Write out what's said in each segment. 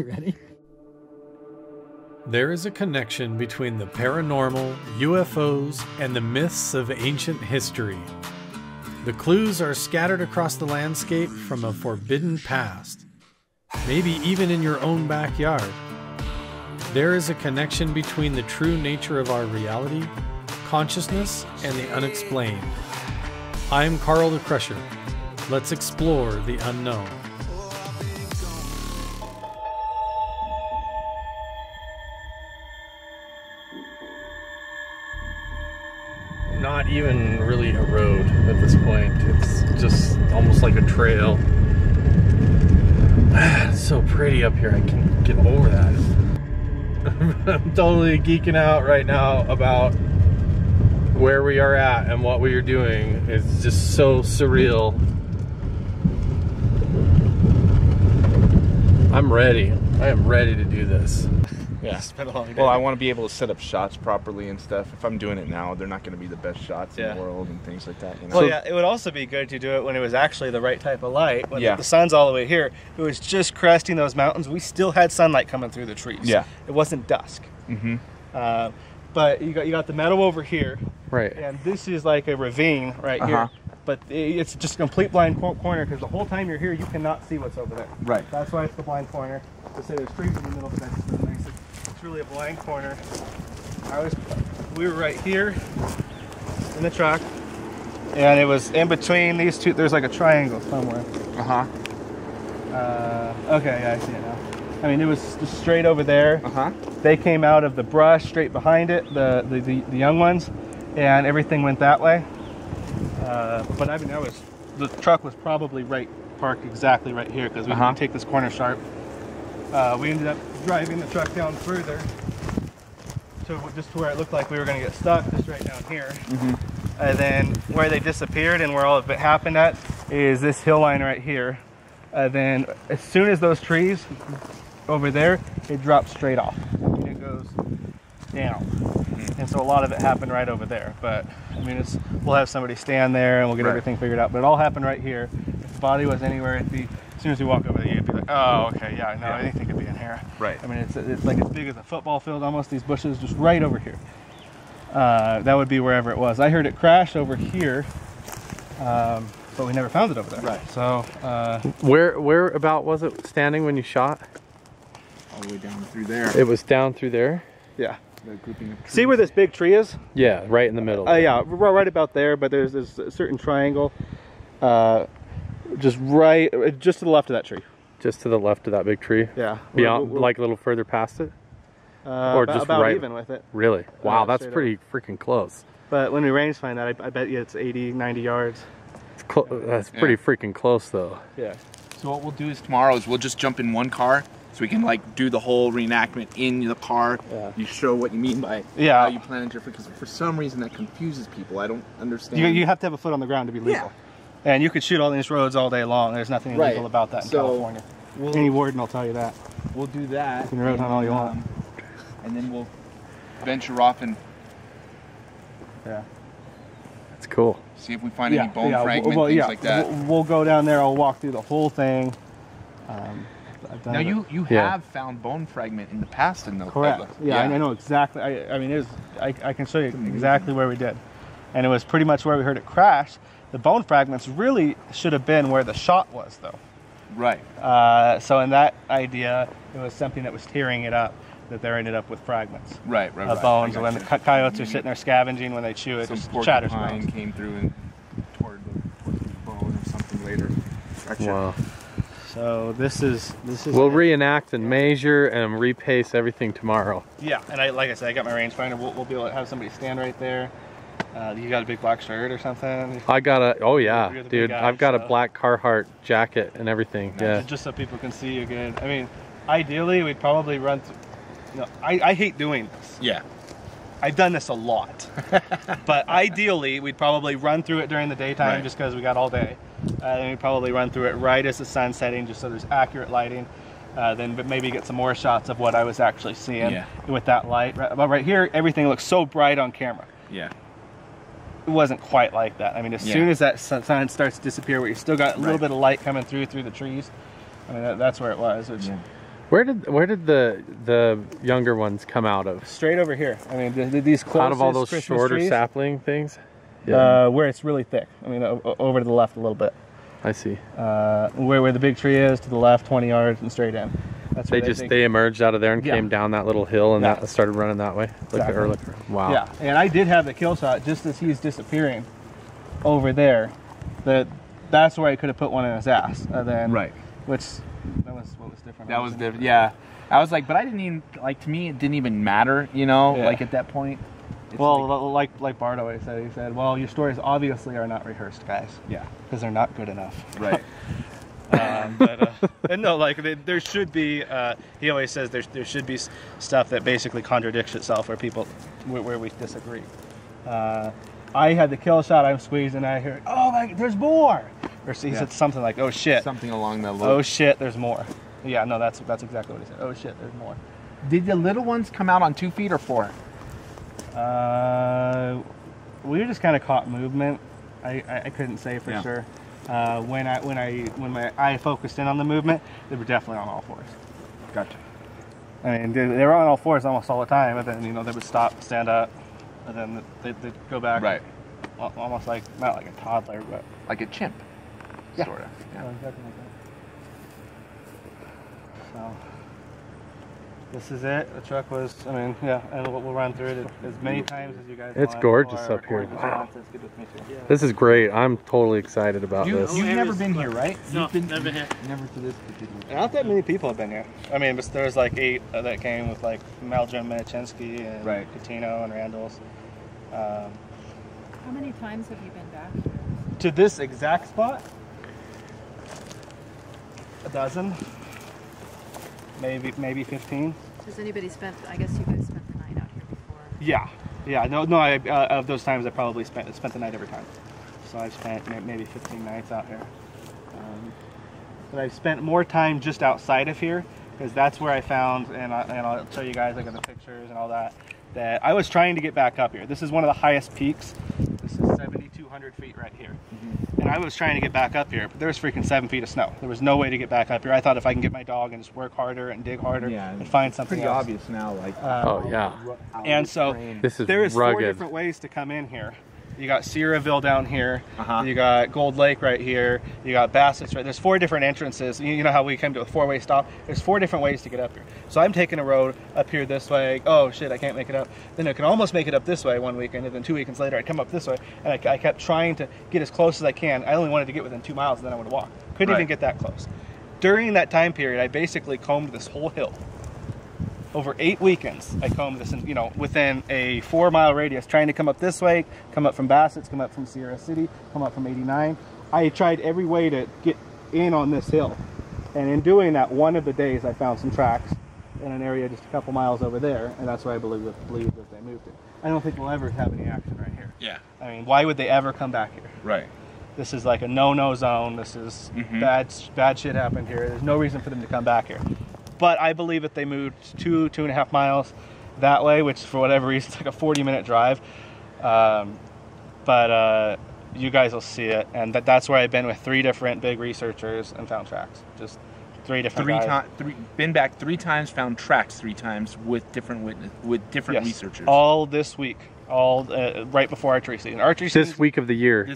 You ready? There is a connection between the paranormal, UFOs, and the myths of ancient history. The clues are scattered across the landscape from a forbidden past, maybe even in your own backyard. There is a connection between the true nature of our reality, consciousness, and the unexplained. I'm Carl the Crusher. Let's explore the unknown. Not even really a road at this point. It's just almost like a trail. It's so pretty up here. I can't get over that. I'm totally geeking out right now about where we are at and what we are doing. It's just so surreal. I'm ready. I am ready to do this. Yeah. It's been a long day. Well, I want to be able to set up shots properly and stuff. If I'm doing it now, they're not going to be the best shots in the world and things like that. You know? Well, yeah, it would also be good to do it when it was actually the right type of light. When the sun's all the way here, it was just cresting those mountains. We still had sunlight coming through the trees. Yeah. It wasn't dusk. Mm-hmm. But you got the meadow over here. Right. And this is like a ravine right here. But it's just a complete blind corner because the whole time you're here, you cannot see what's over there. Right. That's why it's the blind corner. They say there's trees in the middle, but that's just nice. It's really a blind corner. We were right here in the truck, and it was in between these two. There's like a triangle somewhere. Okay, yeah, I see it now. I mean, it was just straight over there. They came out of the brush straight behind it, the young ones, and everything went that way. But I mean, the truck was probably parked exactly right here because we didn't take this corner sharp. We ended up driving the truck down further to just to where it looked like we were going to get stuck, just right down here. And then where they disappeared and where all of it happened at is this hill line right here. Then as soon as those trees over there, it drops straight off and it goes down. And so a lot of it happened right over there. But I mean, we'll have somebody stand there and we'll get everything figured out. But it all happened right here. If the body was anywhere as soon as we walk over there, you'd be like, oh, okay, yeah, no, anything could be in here. Right. I mean, it's like as big as a football field, almost, these bushes just right over here. That would be wherever it was. I heard it crash over here, but we never found it over there. Right. So, where about was it standing when you shot? All the way down through there. It was down through there? Yeah. The grouping of trees. See where this big tree is? Yeah, right in the middle. Yeah, right about there, but there's this certain triangle. Just to the left of that tree. Just to the left of that big tree? Yeah. Beyond, like a little further past it? Or about, just about right? Even with it. Really? Wow, that's pretty freaking close. But when we range find that, I bet you it's 80, 90 yards. That's pretty freaking close though. Yeah. So what we'll do is tomorrow is we'll just jump in one car so we can like do the whole reenactment in the car. Yeah. You show what you mean by how you planned your foot, because for some reason that confuses people. I don't understand. You have to have a foot on the ground to be legal. Yeah. And you could shoot all these roads all day long. There's nothing illegal about that in California. Any warden will tell you that. We'll do that. You can road hunt all you want. And then we'll venture off and... Yeah. That's cool. See if we find any bone fragment, things like that. We'll go down there. I'll walk through the whole thing. Now, you have found bone fragment in the past in the... Correct. Yeah, I know exactly. I mean, I can show you exactly where we did. And it was pretty much where we heard it crash. The bone fragments really should have been where the shot was, though. Right. So in that idea, it was something that was tearing it up that there ended up with fragments. Right, right, right. Bones, and when the coyotes are sitting there scavenging, when they chew it, it shatters bones. Some came through and tore the bone or something later. Gotcha. Wow. So this is. We'll reenact and measure and repace everything tomorrow. Yeah, and like I said, I got my rangefinder. We'll be able to have somebody stand right there. You got a big black shirt or something? I got a, oh yeah, dude, I've got a black Carhartt jacket and everything. No, yeah. Just so people can see you good. I mean, ideally we'd probably run through, you know, I hate doing this. Yeah. I've done this a lot. But ideally we'd probably run through it during the daytime just because we got all day. And we'd probably run through it right as the sun's setting just so there's accurate lighting. Then maybe get some more shots of what I was actually seeing with that light. But right here, everything looks so bright on camera. Yeah. It wasn't quite like that. I mean, as soon as that sun starts to disappear, where you still got a little bit of light coming through the trees, I mean, that's where it was. Which Where did the younger ones come out of? Straight over here. I mean, these closest out of all those Christmas shorter trees, sapling things. Yeah. Where it's really thick. I mean, over to the left a little bit. I see. Where the big tree is, to the left 20 yards and straight in. That's where they emerged out of there and came down that little hill and that started running that way. Exactly. Wow. Yeah, and I did have the kill shot just as he's disappearing over there. That's where I could have put one in his ass. That was what was different. That was different. Yeah, I was like, but I didn't even like. To me, it didn't even matter. You know, like at that point. It's well, like Bart always said, he said, "Well, your stories obviously are not rehearsed, guys. Yeah, because they're not good enough." Right. And no, like there should be. He always says there should be stuff that basically contradicts itself, where people where we disagree. I had the kill shot. I'm squeezed, and I heard, "Oh, like there's more." Or he said something like, "Oh shit." Something along that line. Oh shit, there's more. Yeah, no, that's exactly what he said. Oh shit, there's more. Did the little ones come out on 2 feet or 4? We were just kind of caught movement. I couldn't say for sure. When my eye focused in on the movement, they were definitely on all fours. Gotcha. I mean, they were on all fours almost all the time, and then they would stop, stand up, and then they'd go back. Right. Almost like not like a toddler, but like a chimp. Yeah. Sort of. Yeah. Oh, exactly like that. So this is it. The truck was, I mean, and we'll run through it as many times as you guys want. It's gorgeous up here. Wow. This is great. I'm totally excited about this. You've never been here, right? No, never been here. Never to this particular. Not that many people have been here. I mean, but there was like 8 that came with like Maljo and Manchenski and Coutinho and Randalls. How many times have you been back here? To this exact spot? A dozen, maybe 15. Has anybody spent? I guess you guys spent the night out here before. Yeah. No. Of those times, I probably spent the night every time. So I've spent maybe 15 nights out here. But I've spent more time just outside of here because that's where I found, and I'll show you guys the pictures and all that. That I was trying to get back up here. This is one of the highest peaks. This is 7,200 feet right here. Mm-hmm. And I was trying to get back up here, but there was freaking 7 feet of snow. There was no way to get back up here. I thought if I can get my dog and just work harder and dig harder and find something else. Pretty obvious now. And so there is 4 different ways to come in here. You got Sierraville down here. Uh-huh. You got Gold Lake right here. You got Bassett's right. There's 4 different entrances. You know how we came to a 4-way stop? There's 4 different ways to get up here. So I'm taking a road up here this way. Oh shit, I can't make it up. Then I can almost make it up this way one weekend, and then 2 weekends later I come up this way, and I kept trying to get as close as I can. I only wanted to get within 2 miles, and then I would walk. Couldn't even get that close. During that time period, I basically combed this whole hill. Over 8 weekends, I combed this, within a 4-mile radius, trying to come up this way, come up from Bassett's, come up from Sierra City, come up from 89. I tried every way to get in on this hill. And in doing that, one of the days I found some tracks in an area just a couple miles over there, and that's why I believe that they moved it. I don't think we'll ever have any action right here. Yeah. I mean, why would they ever come back here? Right. This is like a no-no zone. This is bad shit happened here. There's no reason for them to come back here. But I believe that they moved 2.5 miles that way, which for whatever reason is like a 40-minute drive. You guys will see it, and that's where I've been with 3 different big researchers and found tracks. Just 3 different guys. Been back 3 times, found tracks 3 times with different researchers. All this week, right before archery season. This week of the year.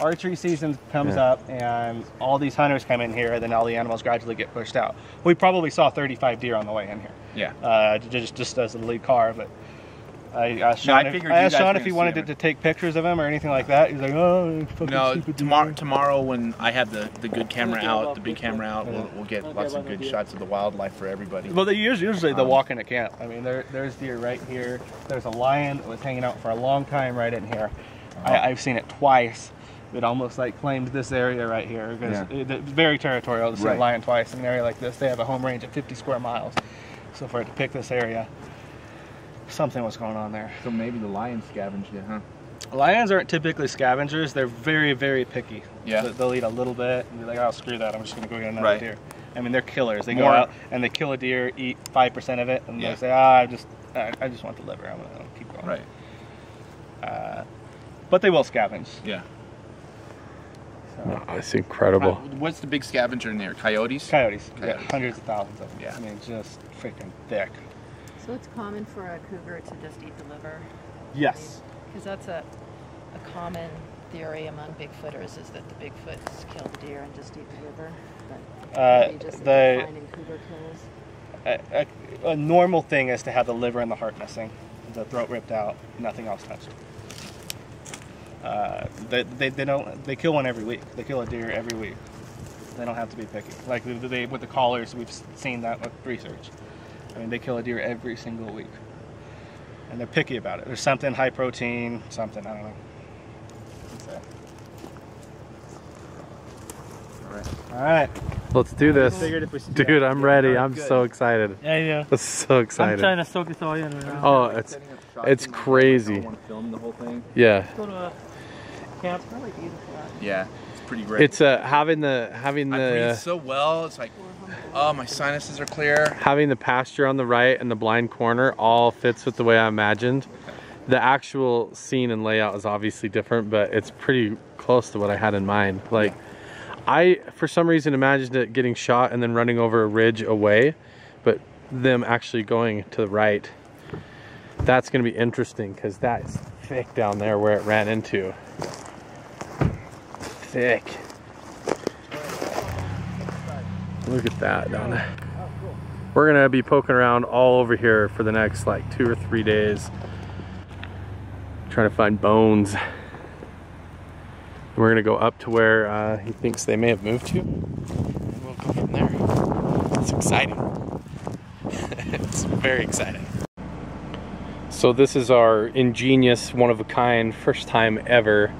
Archery season comes up, and all these hunters come in here, and then all the animals gradually get pushed out. We probably saw 35 deer on the way in here. Yeah. Just as a lead car, but I asked Sean if he wanted to take pictures of him or anything like that. He's like, oh, fucking stupid. Tomorrow when I have the good camera out, the big camera out, we'll get lots of good shots of the wildlife for everybody. Well, usually they'll walk into camp. I mean, there's deer right here. There's a lion that was hanging out for a long time right in here. I've seen it twice. It almost claimed this area right here because it's very territorial to see a lion twice in an area like this. They have a home range of 50 square miles. So for it to pick this area, something was going on there. So maybe the lion scavenged it, huh? Lions aren't typically scavengers. They're very, very picky. Yeah. They'll eat a little bit and be like, oh, screw that. I'm just going to go get another deer. I mean, they're killers. They go out and they kill a deer, eat 5% of it, and they say, I just want the liver. I'm going to keep going. Right. But they will scavenge. Yeah. So it's incredible. What's the big scavenger in there? Coyotes? Coyotes. Yeah, hundreds of thousands of them. Yeah. I mean, just freaking thick. So it's common for a cougar to just eat the liver? Yes. Because that's a common theory among Bigfooters, is that the Bigfoots kill the deer and just eat the liver. But finding cougar kills. A normal thing is to have the liver and the heart missing, the throat ripped out, nothing else touched. They kill one every week. They kill a deer every week. They don't have to be picky. Like with the collars, we've seen that with research. I mean, they kill a deer every single week, and they're picky about it. There's something high protein, something, I don't know. All right. Let's do this. Dude, I'm ready. I'm so excited. Yeah, yeah. I'm so excited. I'm trying to soak this all in right now. Oh, it's crazy. Yeah. Go to a camp. Yeah. It's pretty great. It's having the I breathe so well. It's like, oh, my sinuses are clear. Having the pasture on the right and the blind corner all fits with the way I imagined. The actual scene and layout is obviously different, but it's pretty close to what I had in mind. Like, yeah. I, for some reason, imagined it getting shot and then running over a ridge away, but them actually going to the right. That's going to be interesting because that's thick down there where it ran into. Thick. Look at that down there. We're going to be poking around all over here for the next like 2 or 3 days, trying to find bones. We're gonna go up to where he thinks they may have moved to. And we'll go from there. It's exciting. It's very exciting. So this is our ingenious, one-of-a-kind, first time ever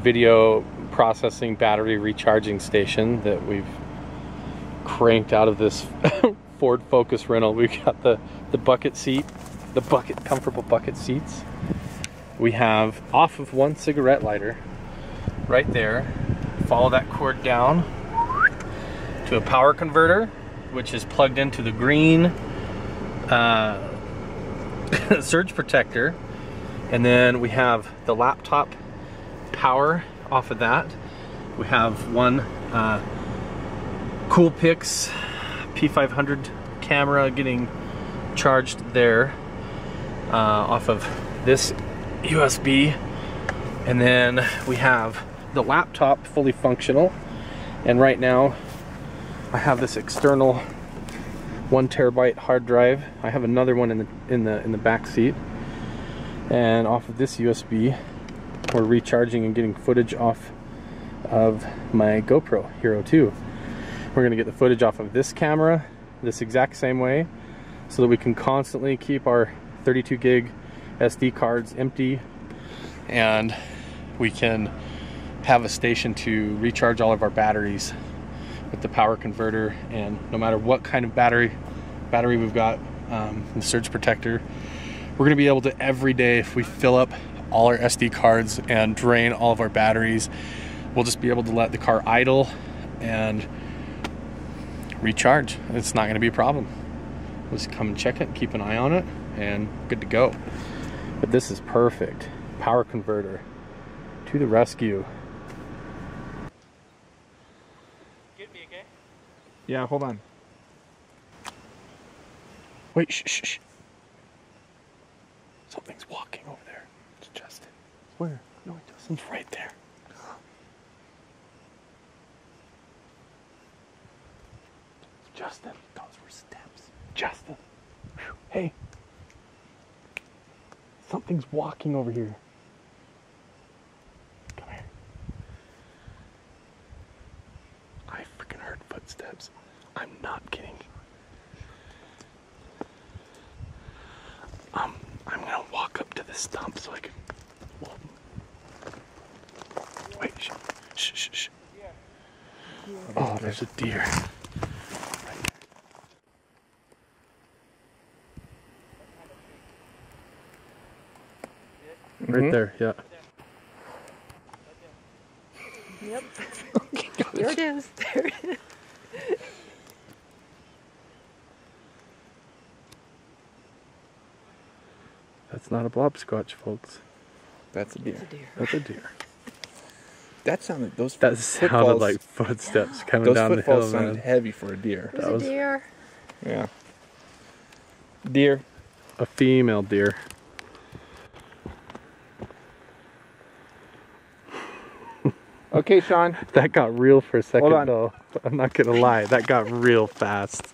video processing battery recharging station that we've cranked out of this Ford Focus rental. We've got the bucket seat, the bucket, comfortable bucket seats. We have off of one cigarette lighter right there. Follow that cord down to a power converter, which is plugged into the green surge protector. And then we have the laptop power off of that. We have one Coolpix P500 camera getting charged there off of this USB, and then we have the laptop fully functional. And right now I have this external 1 terabyte hard drive. I have another one in the back seat, and off of this USB we're recharging and getting footage off of my GoPro Hero 2. We're gonna get the footage off of this camera this exact same way so that we can constantly keep our 32 gig SD cards empty, and we can have a station to recharge all of our batteries with the power converter. And no matter what kind of battery we've got, the surge protector, we're going to be able to every day, if we fill up all our SD cards and drain all of our batteries, we'll just be able to let the car idle and recharge. It's not going to be a problem. We'll just come and check it, keep an eye on it, and good to go. But this is perfect. Power converter to the rescue. Get me, okay? Yeah, hold on. Wait, shh, shh, shh. Something's walking over there. It's Justin. Where? No, it doesn't. It's right there. It's Justin. Those were steps. Justin. Whew. Hey. Something's walking over here. Come here. I freaking heard footsteps. I'm not kidding. I'm gonna walk up to this stump so I can. Wait, shh, shh, shh, shh. Oh, there's a deer. Right there, yeah. Yep. There it is. There it is. That's not a blobsquatch, folks. That's a deer. That's a deer. That's a deer. That sounded, those footfalls. That sounded like footsteps coming down the hill. Those footfalls sounded heavy for a deer. It was a deer. Yeah. Deer. A female deer. Okay, Sean. That got real for a second, though. I'm not going to lie. That got real fast.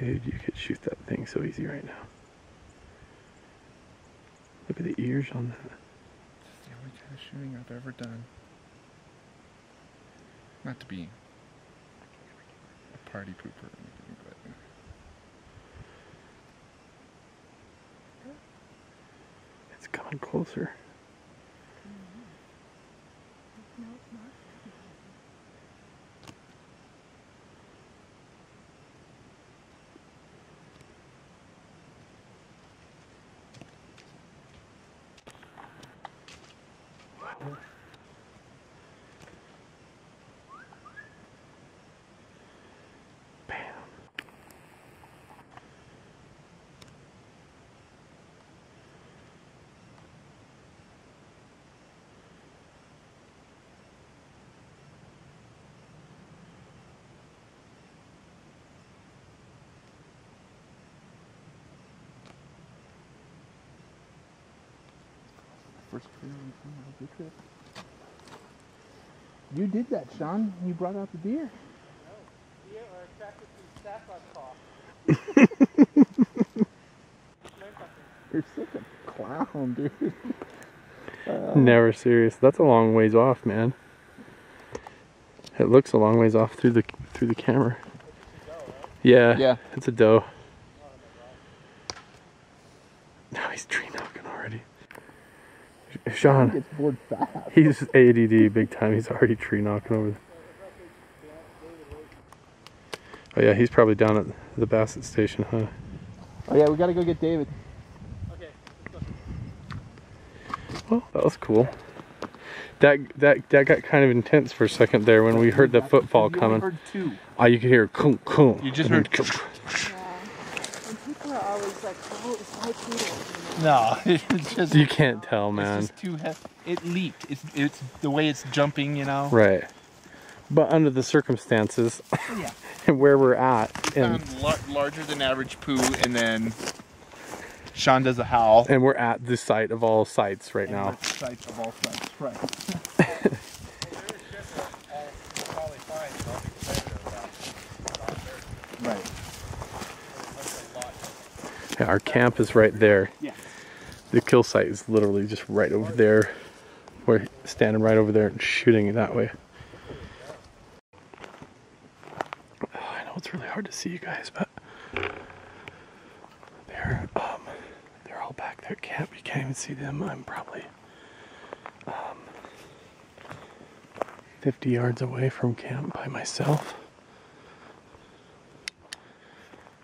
Dude, you could shoot that thing so easy right now. Look at the ears on that. It's the only kind of shooting I've ever done. Not to be a party pooper or anything, but... It's coming closer. No, it's not. You did that, Sean. You brought out the deer. No, deer are attracted to saffron cloth. You're such a clown, dude. Never serious. That's a long ways off, man. It looks a long ways off through the camera. It's a doe, right? Yeah. Yeah. It's a doe. Now he's tree knocking already. Sean gets bored fast. He's ADD big time. He's already tree knocking over. Oh yeah, he's probably down at the Bassett station, huh? Oh yeah, we gotta go get David. Okay. Well, that was cool. That got kind of intense for a second there when we heard the footfall coming. Heard two. Oh, you could hear coom. You just heard. No, it's just... You can't tell, man. It's just too hefty. It leaped. It's the way it's jumping, you know? Right. But under the circumstances, yeah. And where we're at... We found larger than average poo, and then Sean does a howl. And we're at the site of all sites right now. The site of all sites, right. Right. Yeah, our camp is right there. Yeah. The kill site is literally just right over there. We're standing right over there and shooting it that way. Oh, I know it's really hard to see you guys, but they're all back there at camp. You can't even see them. I'm probably 50 yards away from camp by myself.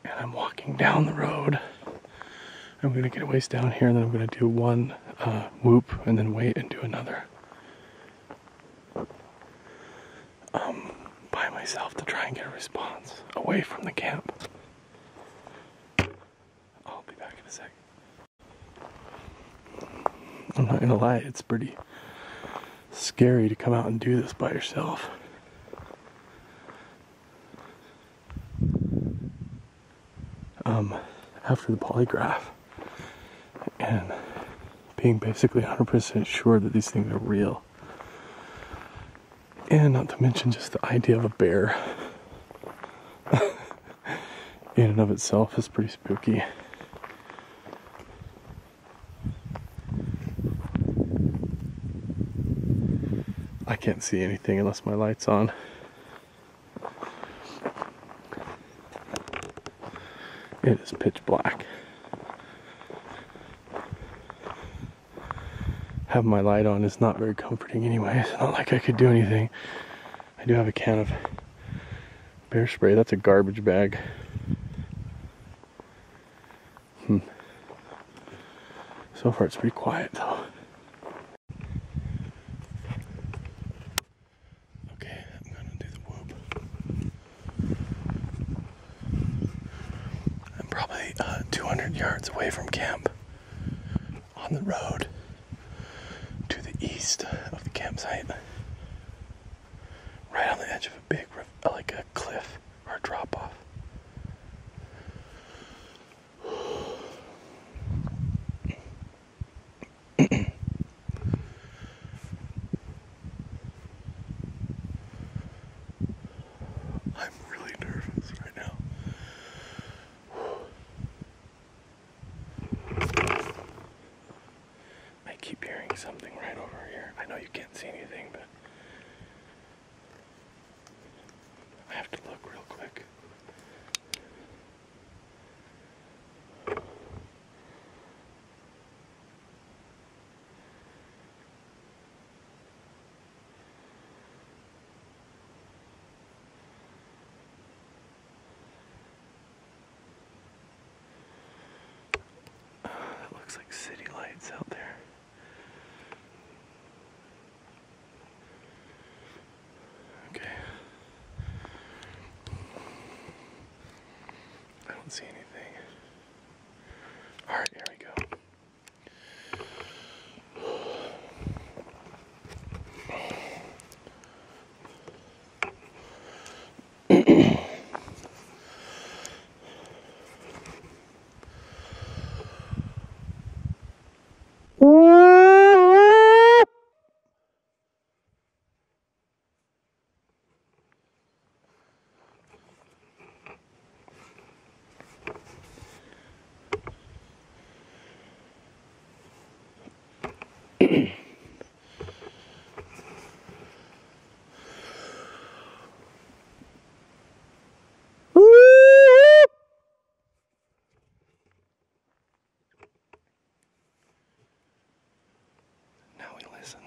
And I'm walking down the road. I'm going to get a ways down here, and then I'm going to do one whoop, and then wait and do another. By myself to try and get a response away from the camp. I'll be back in a sec. I'm not going to lie, it's pretty scary to come out and do this by yourself. After the polygraph, and being basically 100% sure that these things are real. And not to mention just the idea of a bear in and of itself is pretty spooky. I can't see anything unless my light's on. It is pitch black. Having my light on is not very comforting anyways. Not like I could do anything. I do have a can of Bear spray, that's a garbage bag. So far it's pretty quiet though. Okay, I'm gonna do the whoop. I'm probably 200 yards away from camp on the road to the east of the campsite. Right on the edge of a big, like a cliff or a drop off. I'm really nervous right now. I keep hearing something right over here. I know you can't see anything, but I have to look real quick. It looks like city lights out there. See anything. All right, here we go. Listen.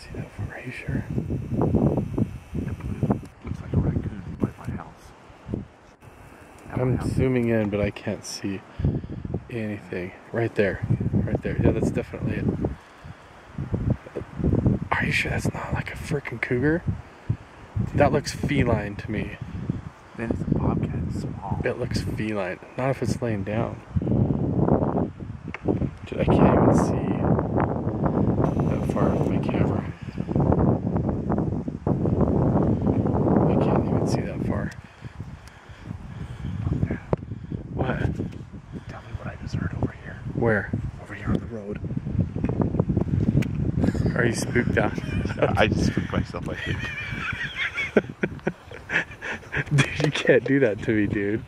See that for right here. Looks like a raccoon by my house. I'm zooming in, but I can't see anything. Right there. Right there. Yeah, that's definitely it. Are you sure that's not like a freaking cougar? That looks feline to me. Then it's a bobcat. It's small. It looks feline. Not if it's laying down. Dude, I can't even see. Where? Over here on the road. Are you spooked out? I just spooked myself, I think. Dude, you can't do that to me, dude.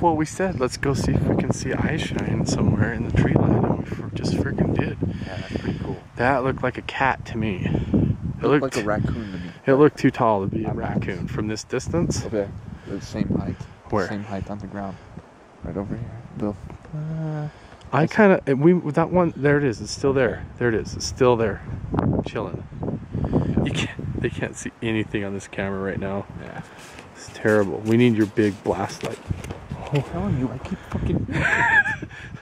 Well, we said, let's go see if we can see eye shine somewhere in the tree line, and we just freaking did. Yeah, that's pretty cool. That looked like a cat to me. It looked like a raccoon to me. It looked too tall to be a raccoon from this distance. Okay. The same height. Where? Same height on the ground. Right over here. The, I kind of, that one, there it is. It's still there. There it is. It's still there. Chilling. You can't, they can't see anything on this camera right now. Yeah. It's terrible. We need your big blast light. I'm telling you, I keep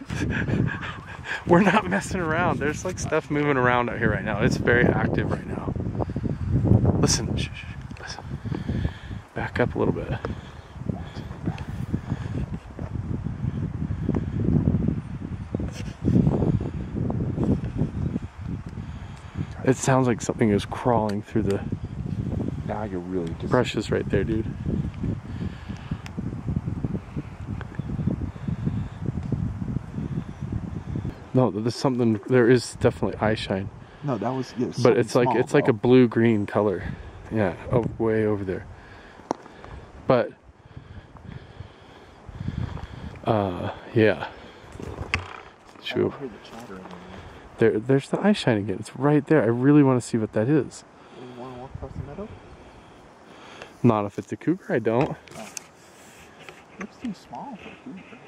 fucking... We're not messing around. There's like stuff moving around out here right now. It's very active right now. Listen, shh, shh, listen. Back up a little bit. It sounds like something is crawling through the brushes right there, dude. No, there's something. There is definitely eye shine. No, that was. Yeah, but it's like small, it's like a blue-green color. Yeah, oh, way over there. But yeah. Sure. The there's the eye shine again. It's right there. I really want to see what that is. You want to walk across the meadow? Not if it's a cougar. I don't. Oh. It looks too small for a cougar.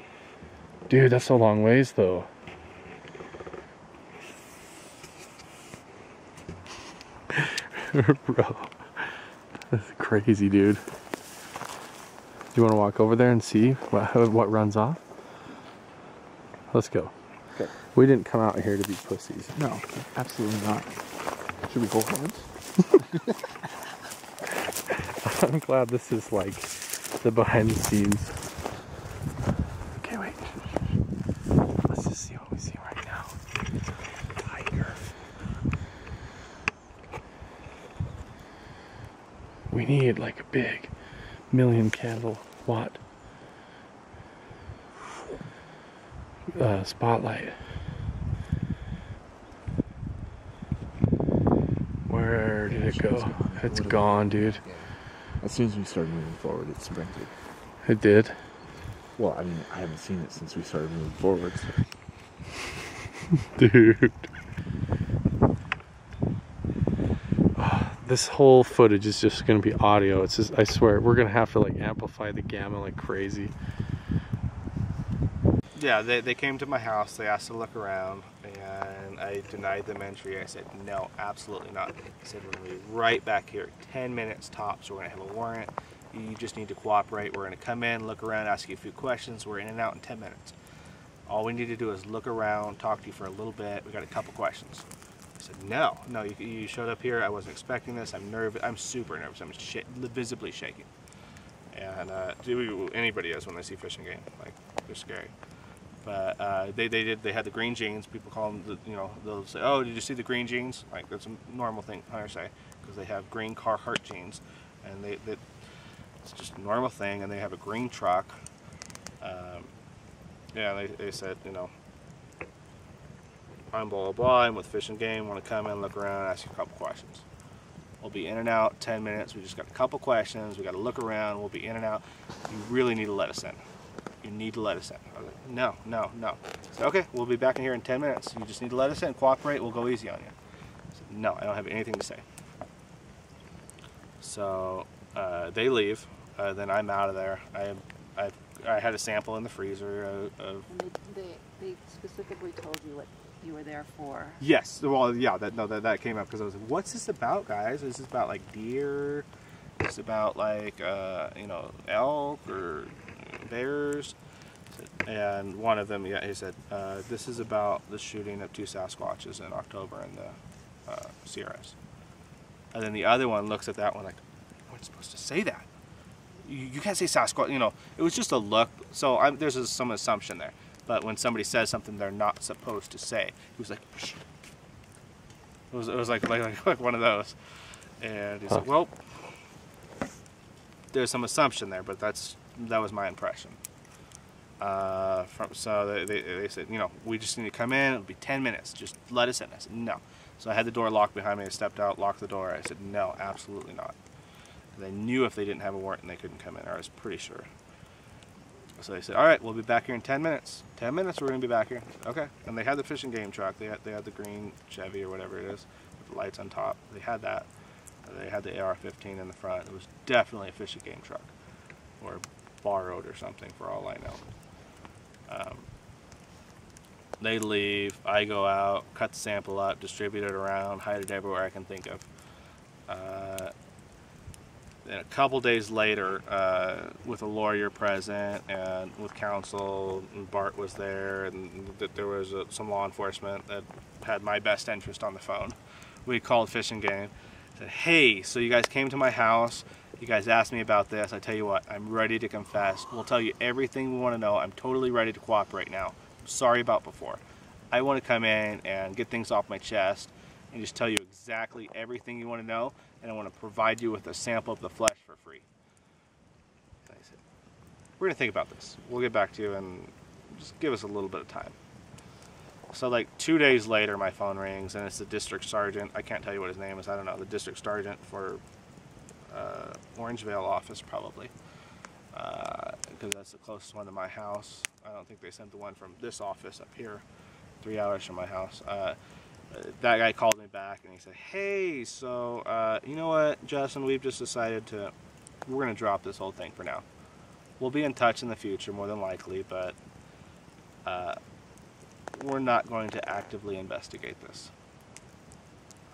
Dude, that's a long ways though. Bro, that's crazy, dude. Do you want to walk over there and see what runs off? Let's go. Okay. We didn't come out here to be pussies. No, absolutely not. Should we hold hands? I'm glad this is like the behind the scenes. Okay, wait. Let's just see what we see right now. We need like a big 1,000,000 candle watt spotlight. Where did it go? It's gone, dude. Yeah. As soon as we started moving forward, it sprinted. It did? Well, I mean, I haven't seen it since we started moving forward. So. Dude. This whole footage is just going to be audio. It's just, I swear, we're going to have to like amplify the gamma like crazy. Yeah, they came to my house. They asked to look around, and I denied them entry. I said, no, absolutely not. I said, we're going to be right back here, 10 minutes tops. We're going to have a warrant. You just need to cooperate. We're going to come in, look around, ask you a few questions. We're in and out in 10 minutes. All we need to do is look around, talk to you for a little bit. We got a couple questions. I said, no, no, you showed up here. I wasn't expecting this. I'm nervous. I'm super nervous. I'm visibly shaking. And anybody is when they see fishing game. Like, they're scary. But they had the green jeans. People call them, you know, they'll say, oh, did you see the green jeans? Like, that's a normal thing hunters say, because they have green Carhartt jeans. And it's just a normal thing. And they have a green truck. Yeah, they said, you know, I'm blah blah blah, I'm with Fish and Game, want to come in, look around, ask you a couple questions. We'll be in and out 10 minutes, we just got a couple questions, we got to look around, we'll be in and out. You really need to let us in. You need to let us in. I was like, no, no, no. I said, okay, we'll be back in here in 10 minutes, you just need to let us in, cooperate, we'll go easy on you. I said, no, I don't have anything to say. So they leave, then I'm out of there. I had a sample in the freezer. They specifically told you what you were there for? Yes. Well, yeah. That came up because I was like, "What's this about, guys? Is this about like deer? Is this about like you know, elk or bears?" And one of them, yeah, he said, "This is about the shooting of 2 Sasquatches in October in the CRS." And then the other one looks at that one like, "We're supposed to say that? You can't say Sasquatch." You know, it was just a look. So there's some assumption there. But when somebody says something they're not supposed to say, he was like, psh. It was like one of those. And he's like, well, there's some assumption there, but that was my impression. So they said, you know, we just need to come in. It'll be 10 minutes. Just let us in. I said, no. So I had the door locked behind me. I stepped out, locked the door. I said, no, absolutely not. And they knew if they didn't have a warrant and they couldn't come in. I was pretty sure. So they said, all right, we'll be back here in 10 minutes. 10 minutes, we're going to be back here. Okay. And they had the fishing game truck. They had the green Chevy or whatever it is, with the lights on top. They had that. They had the AR-15 in the front. It was definitely a fishing game truck, or borrowed or something, for all I know. They leave. I go out, cut the sample up, distribute it around, hide it everywhere I can think of. Then a couple days later, with a lawyer present and with counsel, and Bart was there, and there was some law enforcement that had my best interest on the phone. We called Fish and Game, said, hey, so you guys came to my house, you guys asked me about this, I tell you what, I'm ready to confess, we'll tell you everything we want to know, I'm totally ready to cooperate now, I'm sorry about before. I want to come in and get things off my chest and just tell you exactly everything you want to know, and I want to provide you with a sample of the flesh for free. And I said, we're going to think about this. We'll get back to you, and just give us a little bit of time. So like 2 days later, my phone rings, and it's the district sergeant. I can't tell you what his name is. I don't know. The district sergeant for Orangevale office, probably, because that's the closest one to my house. I don't think they sent the one from this office up here, 3 hours from my house. That guy called me back and he said, hey, so you know what, Justin, we've just decided we're going to drop this whole thing for now. We'll be in touch in the future, more than likely, but we're not going to actively investigate this.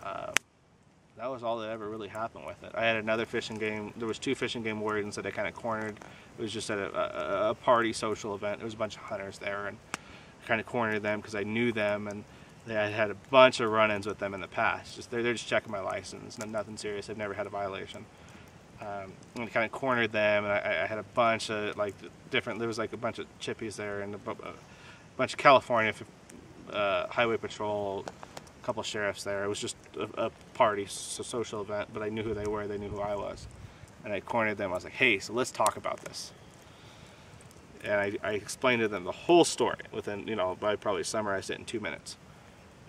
That was all that ever really happened with it. I had another fishing game. There was two fishing game wardens that I kind of cornered. It was just at a party social event. There was a bunch of hunters there, and I kind of cornered them because I knew them, and I had a bunch of run-ins with them in the past. They're just checking my license. Nothing serious. I've never had a violation. And I kind of cornered them, and I had a bunch of different. There was a bunch of chippies there, and a bunch of California Highway Patrol, a couple of sheriffs there. It was just a party, so social event. But I knew who they were. They knew who I was, and I cornered them. I was like, "Hey, so let's talk about this." And I explained to them the whole story within, I probably summarized it in 2 minutes.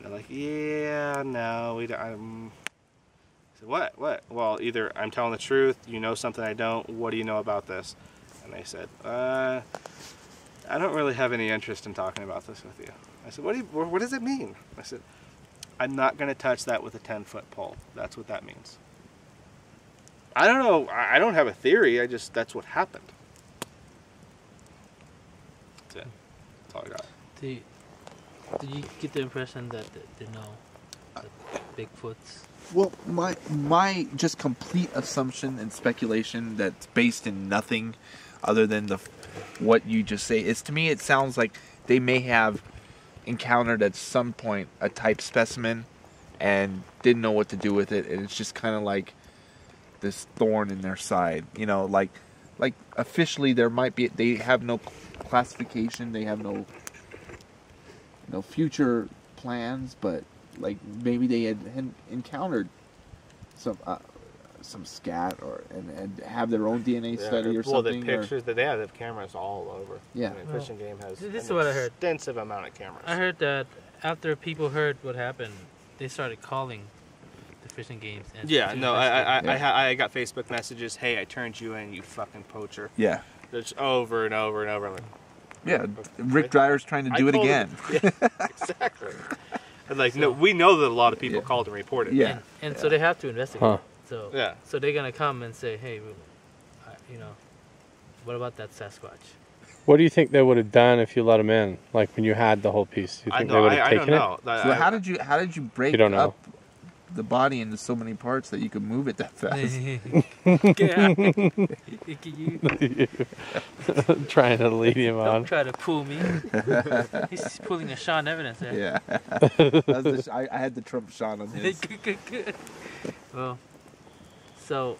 They're like, yeah, no, we don't. I said, what? Well, either I'm telling the truth, you know something I don't, what do you know about this? And they said, I don't really have any interest in talking about this with you. I said, what does it mean? I said, I'm not going to touch that with a 10-foot pole. That's what that means. I don't know. I don't have a theory. That's what happened. That's it. That's all I got. Did you get the impression that they know Bigfoots? Well, my just complete assumption and speculation that's based in nothing other than what you just say is, to me it sounds like they may have encountered at some point a type specimen and didn't know what to do with it, and it's just kind of like this thorn in their side, like officially there might be, they have no classification, they have no future plans, but maybe they had encountered some scat, or and have their own DNA study or something. Well, the pictures that they have, cameras all over. Yeah, Fishing Game has. This is what I heard. Extensive amount of cameras. I heard that after people heard what happened, they started calling the Fishing Games. And yeah, no, I got Facebook messages. Hey, I turned you in, you fucking poacher. Yeah, it's over and over and over. I'm like, yeah, Rick Dryer's trying to do it again. Yeah, exactly. And no, we know that a lot of people called and reported. Yeah, and so they have to investigate. Huh. So yeah, so they're gonna come and say, hey, what about that Sasquatch? What do you think they would have done if you let them in? Like when you had the whole piece, do you think they would have taken it? I don't know. So how did you break up the body into so many parts that you could move it that fast? Trying to lead him on. Don't try to pull me. He's pulling a Sean Evans there. Yeah. I had the Trump Sean on his. Well, so,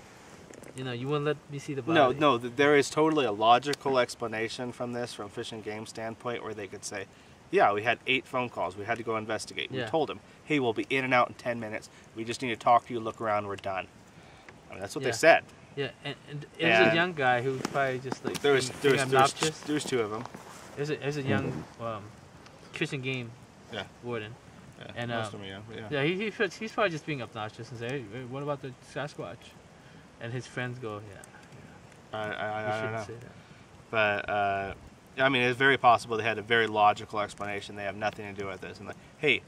you wouldn't let me see the body. No, there is totally a logical explanation from this, from Fish and Game standpoint, where they could say, yeah, we had 8 phone calls. We had to go investigate. Yeah. We told them, hey, we'll be in and out in 10 minutes. We just need to talk to you, look around, we're done. I mean, that's what they said. Yeah, and it was a young guy who was probably just like... There was 2 of them. There's a young Christian game warden. Yeah, and, most of them are young. Yeah, he's probably just being obnoxious and say, hey, what about the Sasquatch? And his friends go, yeah. I don't know. Say that. But... I mean, it's very possible they had a very logical explanation. They have nothing to do with this. And like, hey,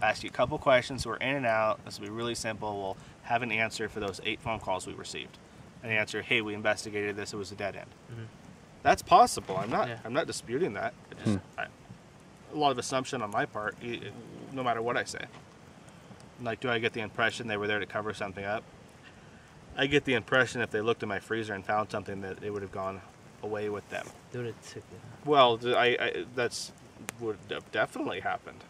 ask you a couple questions. We're in and out. This will be really simple. We'll have an answer for those 8 phone calls we received. An answer, hey, we investigated this. It was a dead end. Mm-hmm. That's possible. I'm not disputing that. It's just, a lot of assumption on my part, no matter what I say. Like, do I get the impression they were there to cover something up? I get the impression if they looked in my freezer and found something that it would have gone away with them. They would have took it. Well, that's would have definitely happened.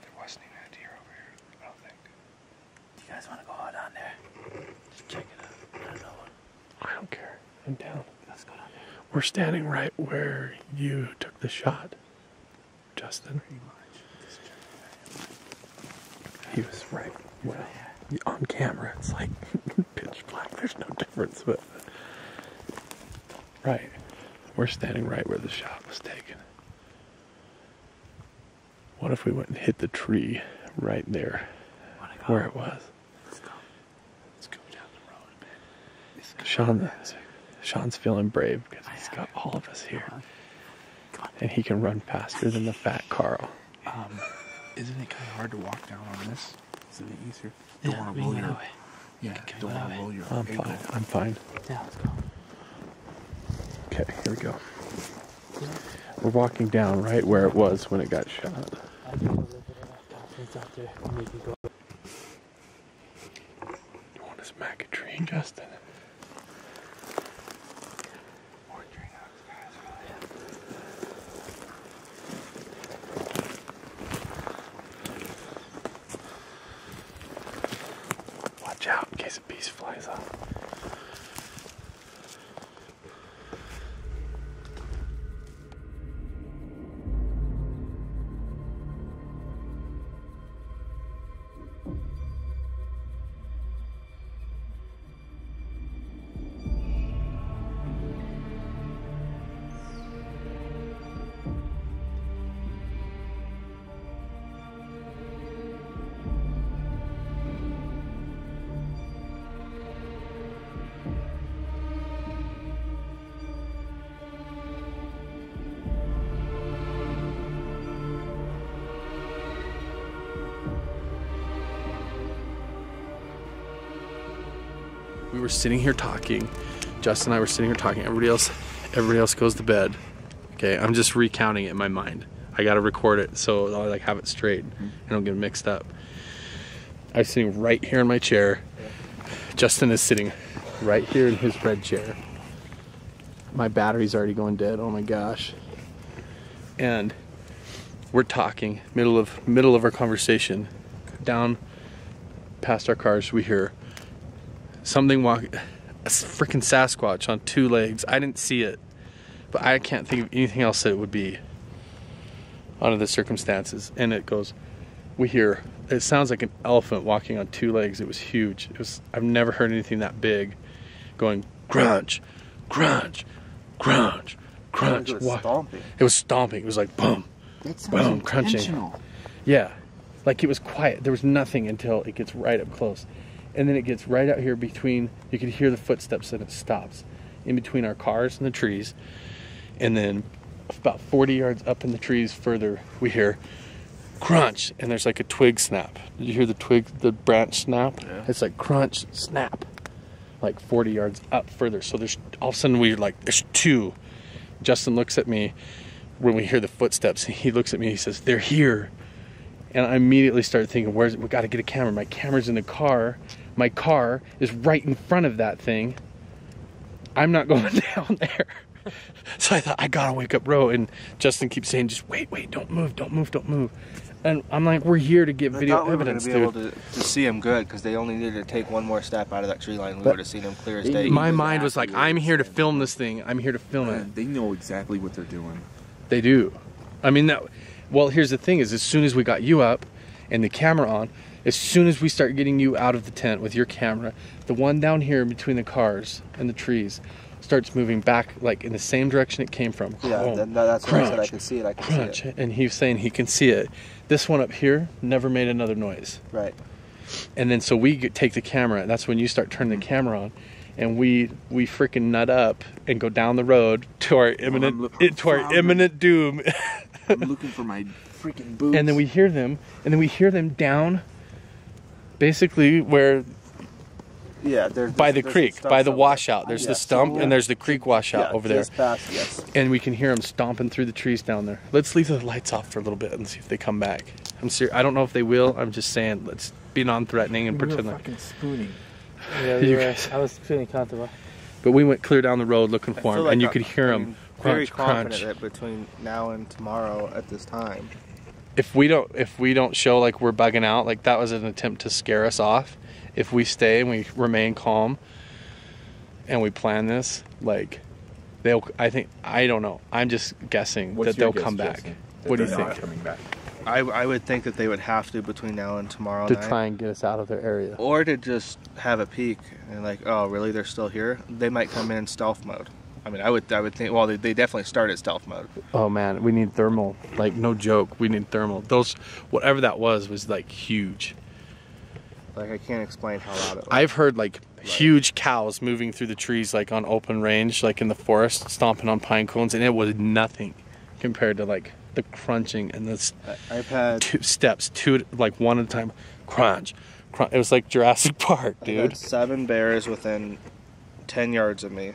There wasn't even a deer over here, I don't think. Do you guys want to go out on there? Just check it out. I don't know. I don't care. I'm down. Let's go down there. We're standing right where you took the shot, Justin. He was right. Well, on camera, it's like pitch black. There's no difference, but right. We're standing right where the shot was taken. What if we went and hit the tree right there, where it was? Let's go. Let's go down the road, man. Let's go. Sean's feeling brave because he's got all of us here. And he can run faster than the fat Carl. Isn't it kind of hard to walk down on this? It's a bit easier. Don't want to roll your... Yeah, don't want to roll your... I'm fine, I'm fine. Yeah, let's go. Okay, here we go. We're walking down right where it was when it got shot. You want to smack a tree, Justin? Out in case a piece flies off. We were sitting here talking. Justin and I were sitting here talking. Everybody else goes to bed. Okay, I'm just recounting it in my mind. I gotta record it so I like have it straight. I don't get mixed up. I was sitting right here in my chair. Justin is sitting right here in his red chair. My battery's already going dead. Oh my gosh. And we're talking middle of our conversation. Down past our cars, we hear something walk, a freaking Sasquatch on 2 legs. I didn't see it, but I can't think of anything else that it would be under the circumstances. And it goes, we hear, it sounds like an elephant walking on 2 legs. It was huge. It was, I've never heard anything that big going grunge, grunge, grunge, grunge. It was stomping. It was stomping. It was like boom, boom, crunching. Yeah, like it was quiet. There was nothing until it gets right up close. And then it gets right out here between, you can hear the footsteps and it stops in between our cars and the trees. And then about 40 yards up in the trees further, we hear crunch. And there's like a twig snap. Did you hear the twig, the branch snap? Yeah. It's like crunch, snap, like 40 yards up further. So there's, all of a sudden we're like, there's 2. Justin looks at me when we hear the footsteps. He looks at me, he says, they're here. And I immediately started thinking, where's it? We gotta get a camera. My camera's in the car. My car is right in front of that thing. I'm not going down there. So I thought, I gotta wake up Ro. And Justin keeps saying, just wait, wait, don't move, don't move, don't move. And I'm like, we're here to get video evidence, dude. I thought we were gonna be able to see him good, because they only needed to take one more step out of that tree line. We would have seen him clear as day. My mind was like, I'm here to film this thing. I'm here to film it. They know exactly what they're doing. They do. I mean, that... Well, here's the thing is, as soon as we got you up and the camera on, as soon as we start getting you out of the tent with your camera, the one down here between the cars and the trees starts moving back, like in the same direction it came from. Yeah, that's what I said. I can see it. I can see it. And he's saying he can see it. This one up here never made another noise. Right. And then so we take the camera, and that's when you start turning the camera on. and we freaking nut up and go down the road to our imminent doom. I'm looking for my freaking boots. And then we hear them, down, basically where. Yeah, by the creek, by the washout. There's the stump and there's the creek washout over there. And we can hear them stomping through the trees down there. Let's leave the lights off for a little bit and see if they come back. I'm serious. I don't know if they will. I'm just saying, let's be non-threatening and pretend like. We were fucking spooning. Yeah, we were, I was feeling comfortable. But we went clear down the road looking for them, like, and you could hear them. Very confident that between now and tomorrow at this time, if we don't show like we're bugging out, like that was an attempt to scare us off. If we stay and we remain calm and we plan this, like they'll, I don't know. I'm just guessing that they'll come back. What do you think? I would think that they would have to between now and tomorrow night. To try and get us out of their area. Or to just have a peek and like, oh really, they're still here? They might come in stealth mode. I mean, I would think, well, they definitely started stealth mode. Oh man, we need thermal. Like no joke, we need thermal. Those, whatever that was like huge. Like I can't explain how loud it was. I've heard like huge cows moving through the trees, like on open range, like in the forest, stomping on pine cones, and it was nothing compared to like the crunching and the two steps, like one at a time, crunch, crunch. It was like Jurassic Park, dude. I had 7 bears within 10 yards of me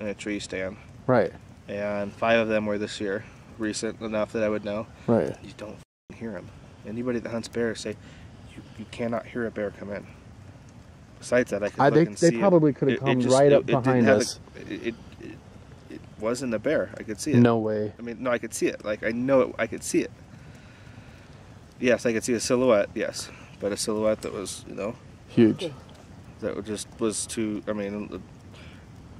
in a tree stand. Right. And 5 of them were this year, recent enough that I would know. Right. You don't hear them. Anybody that hunts bears say, you cannot hear a bear come in. Besides that, I could look and see. They probably could have come right up behind us. It wasn't a bear. I could see it. No way. I mean, no, I could see it. Like, I know it. I could see it. Yes, I could see a silhouette, yes. But a silhouette that was, you know. Huge. That just was too, I mean,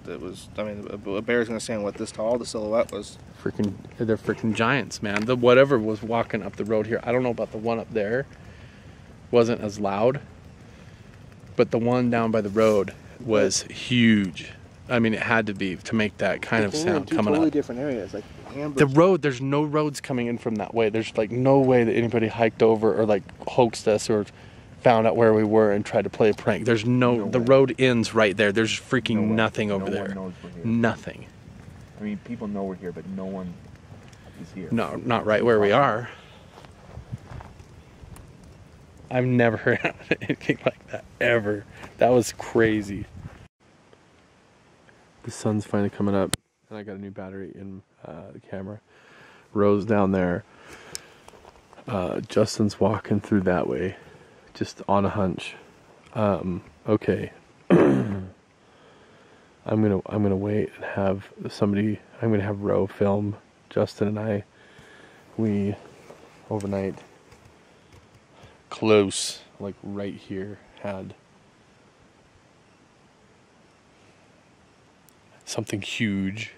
it was, I mean, a bear's going to stand, what, this tall? The silhouette was. Freaking, they're freaking giants, man. The whatever was walking up the road here. I don't know about the one up there. Wasn't as loud, but the one down by the road was huge. I mean, it had to be to make that kind of sound coming up. Totally different areas, like the road. There's no roads coming in from that way. There's like no way that anybody hiked over or like hoaxed us or found out where we were and tried to play a prank. There's no. The road ends right there. There's freaking nothing over there. Nothing. I mean, people know we're here, but no one is here. No, not right where we are. I've never heard anything like that, ever. That was crazy. The sun's finally coming up, and I got a new battery in the camera. Rose down there. Justin's walking through that way, just on a hunch. Okay. I'm gonna wait and have somebody, I'm gonna have Ro film Justin and I. We, overnight, close, like right here, had something huge,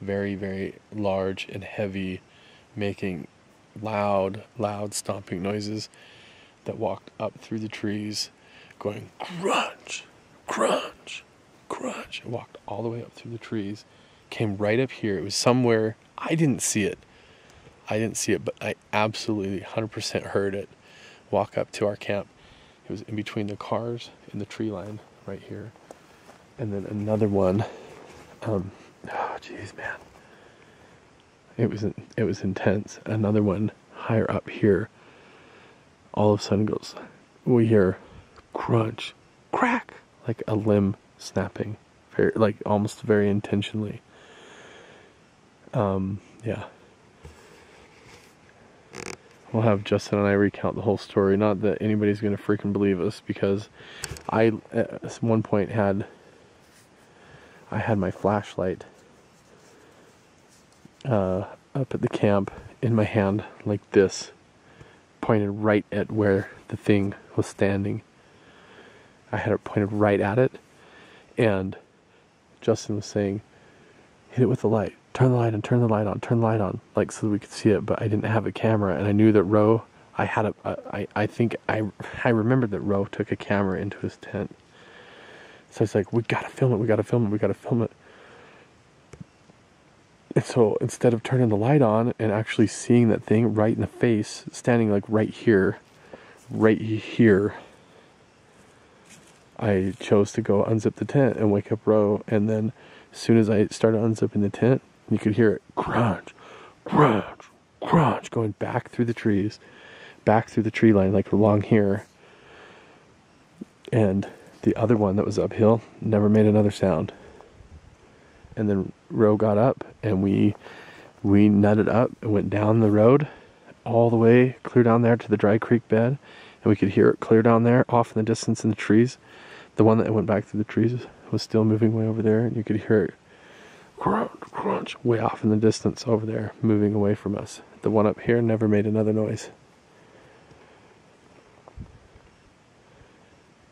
very, very large and heavy, making loud stomping noises that walked up through the trees, going crunch, crunch, crunch. It walked all the way up through the trees, came right up here. It was somewhere, I didn't see it, but I absolutely 100% heard it. Walk up to our camp. It was in between the cars and the tree line right here. And then another one. Oh geez, man. It was intense. Another one higher up here. All of a sudden goes, we hear crunch, crack, like a limb snapping, like almost very intentionally. Yeah. We'll have Justin and I recount the whole story. Not that anybody's going to freaking believe us, because I at one point had my flashlight up at the camp in my hand like this, pointed right at where the thing was standing. I had it pointed right at it, and Justin was saying, hit it with the light. Turn the light on, turn the light on, turn the light on, like so that we could see it, but I didn't have a camera, and I knew that Ro, I remembered that Ro took a camera into his tent. So it's like, we gotta film it. And so instead of turning the light on and actually seeing that thing right in the face, standing like right here, I chose to go unzip the tent and wake up Ro, and then as soon as I started unzipping the tent, you could hear it crunch, crunch, crunch, going back through the trees, back through the tree line, like along here. And the other one that was uphill never made another sound. And then Ro got up, and we nutted up and went down the road all the way clear down there to the dry creek bed, and we could hear it clear down there off in the distance in the trees. The one that went back through the trees was still moving way over there, and you could hear it crunch, crunch, way off in the distance over there, moving away from us. The one up here never made another noise.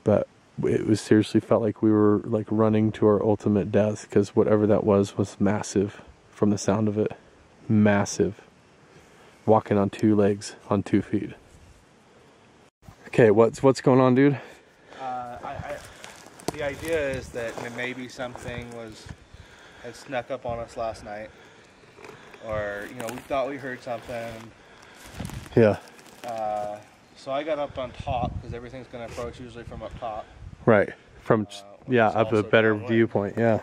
But it was seriously felt like we were like running to our ultimate death, because whatever that was massive from the sound of it. Massive. Walking on two legs, on 2 feet. Okay, what's going on, dude? The idea is that maybe something had snuck up on us last night, or we thought we heard something. Yeah. So I got up on top, because everything's going to approach usually from up top. Right. From yeah, up a better viewpoint. Yeah.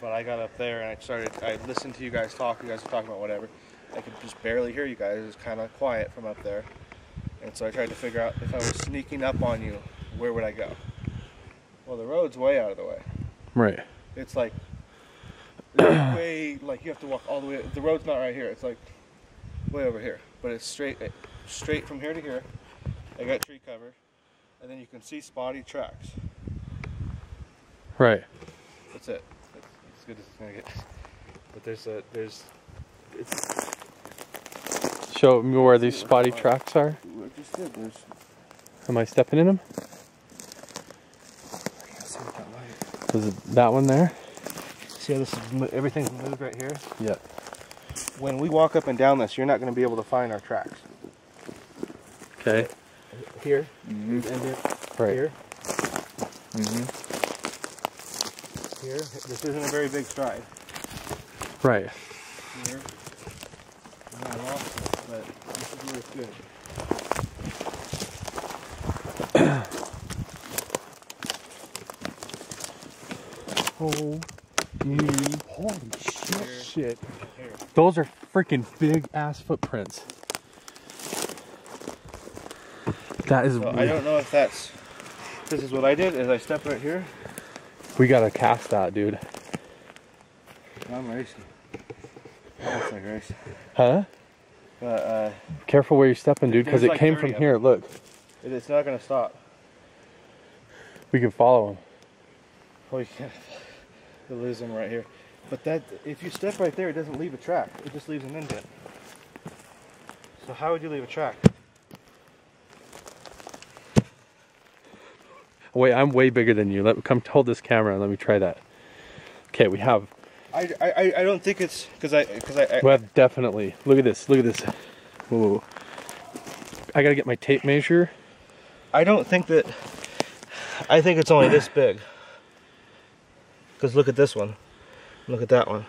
But I got up there and I listened to you guys talk. You guys were talking about whatever. I could just barely hear you guys. It was kind of quiet from up there. And so I tried to figure out, if I was sneaking up on you, where would I go? Well, the road's way out of the way. Right. It's like, way, like you have to walk all the way. The road's not right here. It's like way over here. But it's straight from here to here. I got tree cover. And then you can see spotty tracks. Right. That's it. That's as good as it's going to get. But show me where these spotty tracks are. Am I stepping in them? I can't see with that light. Is it that one there? See how everything's moved right here? Yeah. When we walk up and down this, you're not going to be able to find our tracks. Okay. Here. Mm-hmm. And here. Right. Here. Mm-hmm. Here. This isn't a very big stride. Right. Here. I lost it, but this is where it's good. Oh, dude. Holy shit. Here. Those are freaking big ass footprints. That is weird. I don't know if that's... This is what I did, is I stepped right here. We gotta cast out, dude. I'm racing. That's like racing. Huh? Careful where you're stepping, dude, because it came from here. Look. It's not going to stop. We can follow him. Oh, you can't. You'll lose him right here. But that, if you step right there, it doesn't leave a track. It just leaves an indent. So how would you leave a track? Wait, I'm way bigger than you. Come hold this camera and let me try that. Okay, we have... I don't think it's because I well, definitely. Look at this. Look at this. Whoa. I gotta get my tape measure. I don't think that. I think it's only this big. Because look at this one. Look at that one.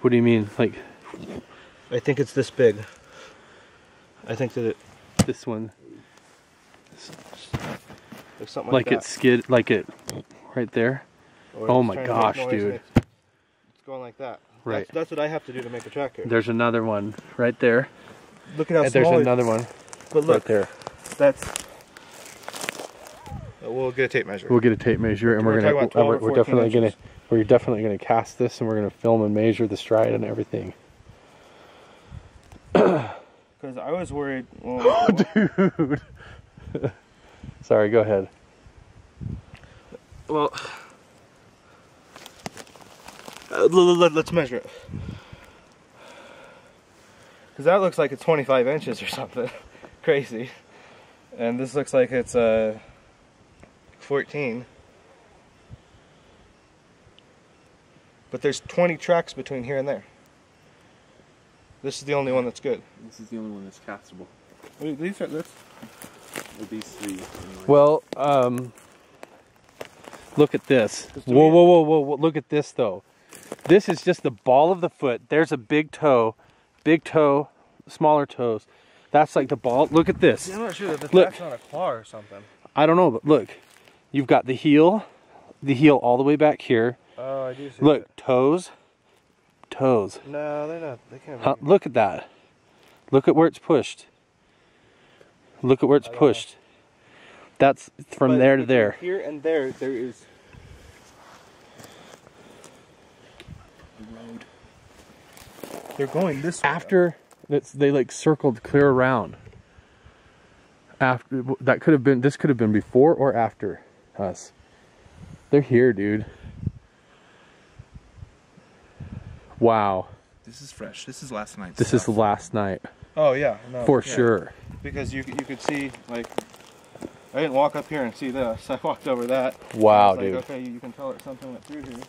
What do you mean? Like. I think it's this big. I think that this one. There's something like that. It skid. Like it. Right there. Oh my gosh, dude. Going like that. Right. That's what I have to do to make a track here. There's another one right there. Look at how small. There's another one. But look right there. That's. We'll get a tape measure. We'll get a tape measure, and we're definitely gonna cast this, and we're gonna film and measure the stride and everything. Because I was worried. Well, dude. Sorry. Go ahead. Well. Let's measure it. Because that looks like it's 25 inches or something. Crazy. And this looks like it's 14. But there's 20 tracks between here and there. This is the only one that's good. This is the only one that's castable. These are this. These three. Anyway. Well, look at this. Whoa. Look at this, though. This is just the ball of the foot. There's a big toe, smaller toes. That's like the ball. Look at this. Yeah, I'm not sure if that's on a claw or something. I don't know, but look. You've got the heel all the way back here. Oh, I do see. Look, that. Toes, toes. No, they're not. They can't. Huh, look at that. Look at where it's pushed. Look at where it's pushed. That's from there to there. Here and there, there is the road. They're going this way. After it's, they like circled clear around. After that could have been, this could have been before or after us. They're here, dude. Wow. This is fresh. This is last night. This is last night. Oh yeah, no, for sure. Because you could see, like, I didn't walk up here and see this. I walked over that. Wow, like, dude. Okay, you can tell that something went through here.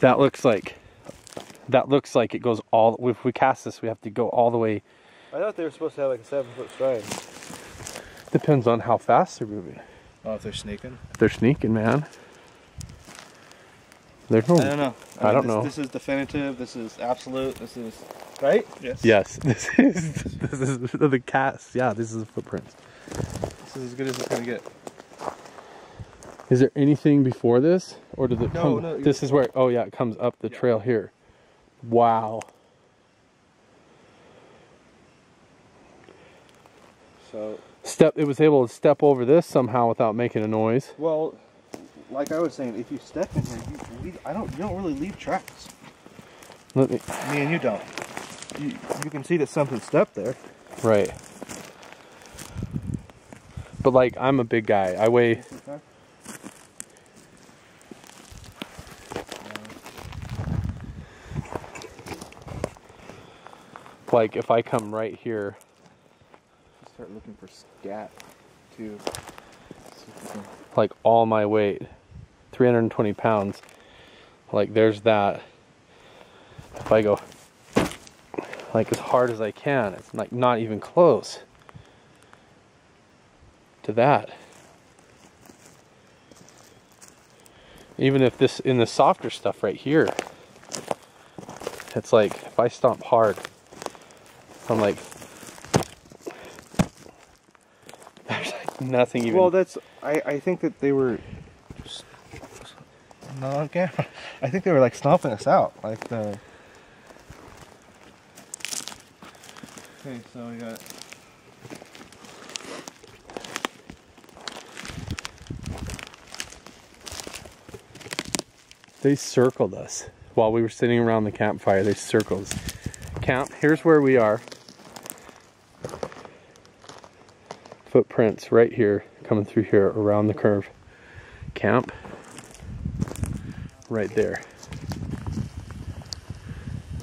That looks like it goes all. If we cast this, we have to go all the way. I thought they were supposed to have like a 7-foot stride. Depends on how fast they're moving. Oh, if they're sneaking. If they're sneaking, man. They're going, I don't know. I mean, I don't know. This is definitive. This is absolute. This is right. Yes. Yes. This is the cast. Yeah. This is the footprints. This is as good as it's gonna get. Is there anything before this, or did it come? No, this is where. Oh yeah, it comes up the trail here. Wow. So it was able to step over this somehow without making a noise. Well, like I was saying, if you step in here, you don't really leave tracks. Me and you don't. You can see that something stepped there. Right. But like, I'm a big guy. I weigh. Like if I come right here. Start looking for scat too. Like all my weight. 320 pounds. Like there's that. If I go like as hard as I can, it's like not even close to that. Even if this in the softer stuff right here, it's like if I stomp hard, I'm like there's like nothing even. Well, that's I think that they were just not on camera. I think they were like stomping us out, like the. Okay, so we got. They circled us while we were sitting around the campfire. They circled us. Camp. Here's where we are. Footprints right here, coming through here, around the curve. Camp, right there.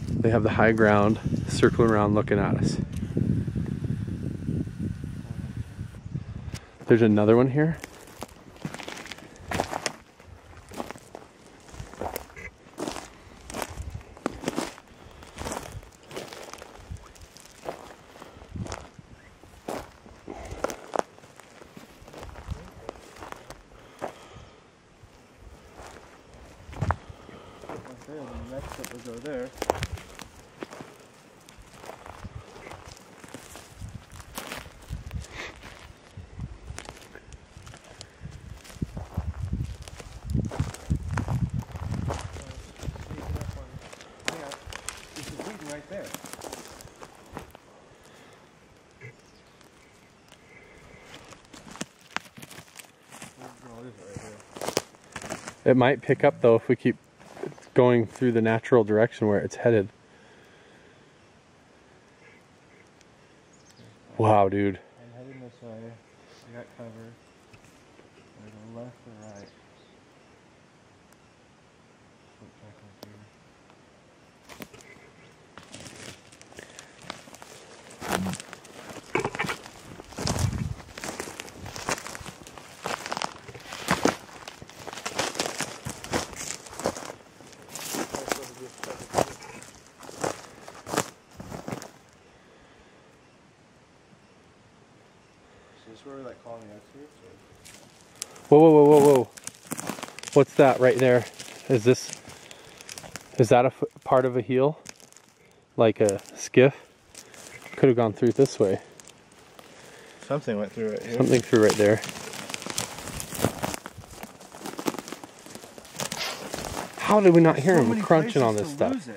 They have the high ground, circling around looking at us. There's another one here. It might pick up though if we keep going through the natural direction where it's headed. Wow, dude. I'm heading this way. I got cover. I go left or right. Whoa, whoa, whoa, whoa, whoa. What's that right there? Is that a part of a heel? Like a skiff? Could have gone through this way. Something went through right here. Something through right there. How did we not hear him crunching on this stuff?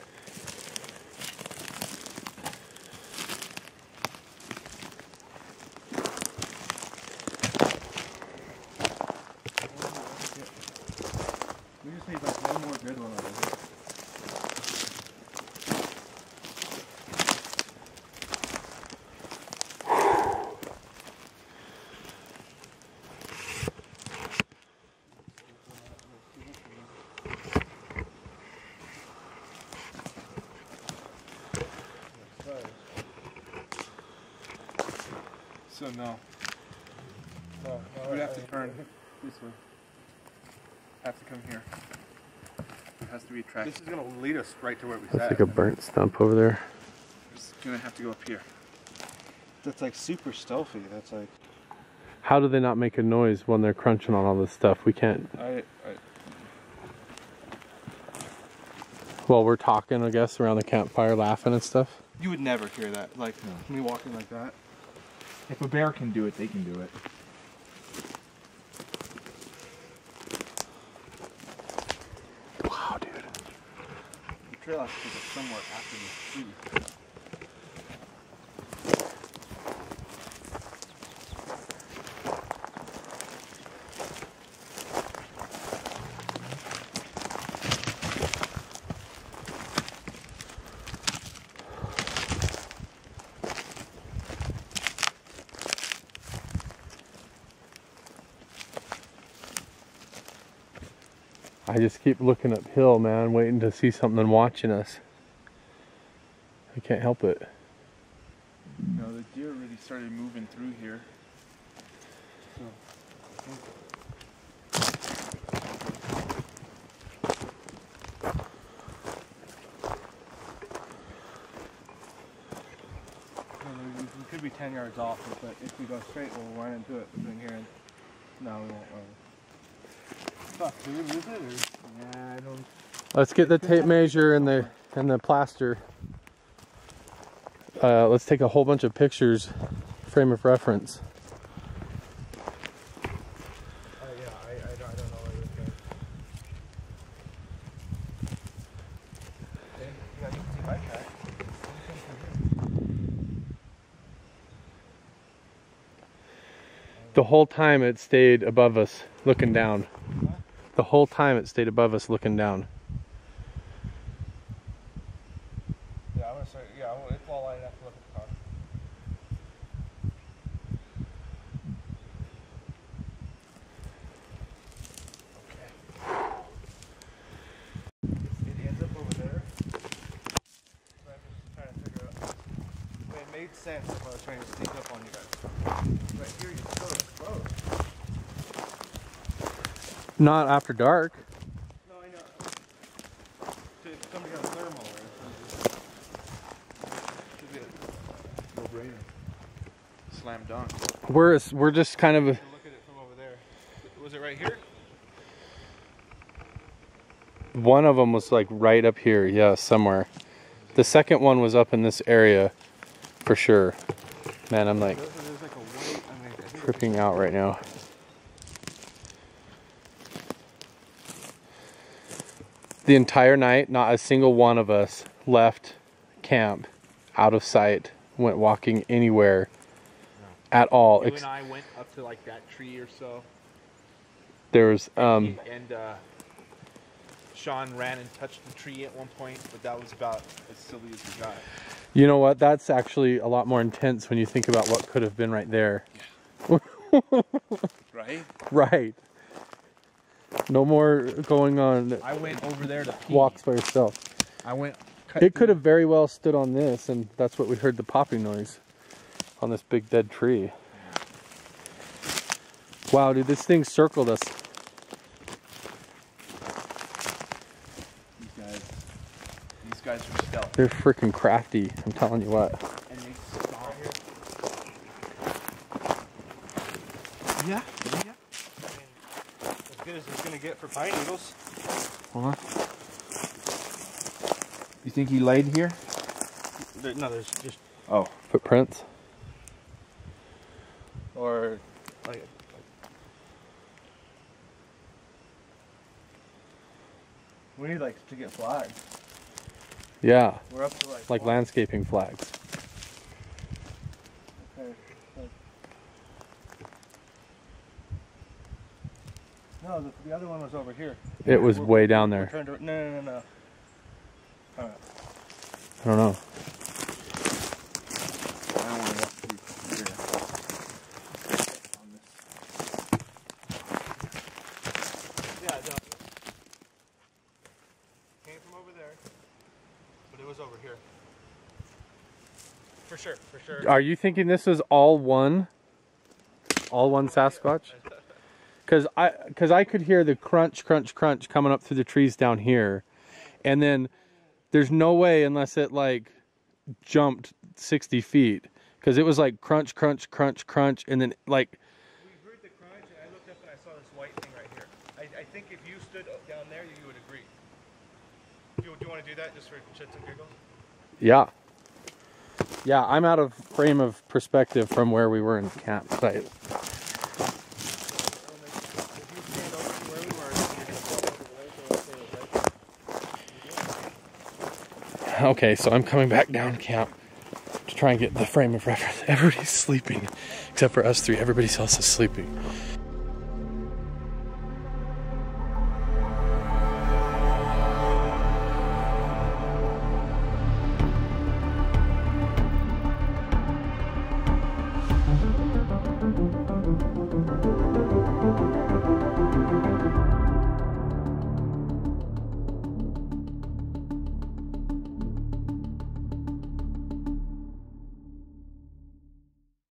So no. No, no, we'd have to turn this way. Have to come here. It has to be attractive. This is gonna lead us right to where we sat. It's like a burnt stump over there. It's gonna have to go up here. That's like super stealthy. That's like. How do they not make a noise when they're crunching on all this stuff? We can't. Well, we're talking, I guess, around the campfire, laughing and stuff. You would never hear that. Like me walking like that. If a bear can do it, they can do it. Wow, dude. The trail has to be somewhere after the tree. I just keep looking uphill, man, waiting to see something watching us. I can't help it. No, the deer really started moving through here. So, we could be 10 yards off, but if we go straight, we'll run into it between here and... No, we won't run. Fuck, do we move it or? Nah, I don't. Let's get the tape measure and the plaster. Let's take a whole bunch of pictures, frame of reference. Yeah, I don't know where this goes. Yeah, you can see my track. The whole time it stayed above us, looking down. The whole time it stayed above us looking down. Yeah, I'm gonna say, yeah, it's all light enough to look at the car. Okay. It ends up over there. So I'm just trying to figure out. But it made sense if I was trying to sneak up on you guys. Right here, you're so close. Not after dark. No, I know. Somebody got a thermal or something. Should be a no-brainer. Slam dunk. We're just kind of... Look at it from over there. Was it right here? One of them was like right up here, yeah, somewhere. The second one was up in this area, for sure. Man, I'm like, tripping out right now. The entire night, not a single one of us left camp, out of sight, went walking anywhere at all. You and I went up to like that tree or so. There was Sean ran and touched the tree at one point, but that was about as silly as we got. You know what? That's actually a lot more intense when you think about what could have been right there. Yeah. Right? Right. No more going on. I went over there to pee. Walks by yourself. I went. It could have very well stood on this, and that's what we heard the popping noise on this big dead tree. Wow, dude, this thing circled us. These guys are stealth. They're freaking crafty. I'm telling you what. And they saw here. Yeah. Good as it's gonna get for pine needles. Hold on. You think he laid here? No, there's just footprints. Or like what We need like to get flags. Yeah. We're up to like flags. Landscaping flags. Okay. No, the other one was over here. It was way down there. No. All right. I don't know. Sure. Are you thinking this is all one Sasquatch? Because I could hear the crunch, crunch, crunch coming up through the trees down here, and then there's no way unless it like jumped 60 feet because it was like crunch, crunch, crunch, crunch, and then like. We heard the crunch, and I looked up and I saw this white thing right here. I think if you stood down there, you would agree. Do you want to do that just for shits and giggles? Yeah. Yeah, I'm out of frame of perspective from where we were in campsite. Okay, so I'm coming back down camp to try and get the frame of reference. Everybody's sleeping, except for us three. Everybody else is sleeping.